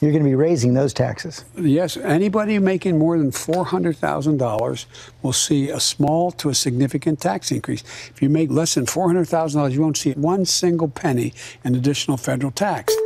you're going to be raising those taxes. Yes, anybody making more than $400,000 will see a small to a significant tax increase. If you make less than $400,000, you won't see one single penny in additional federal tax.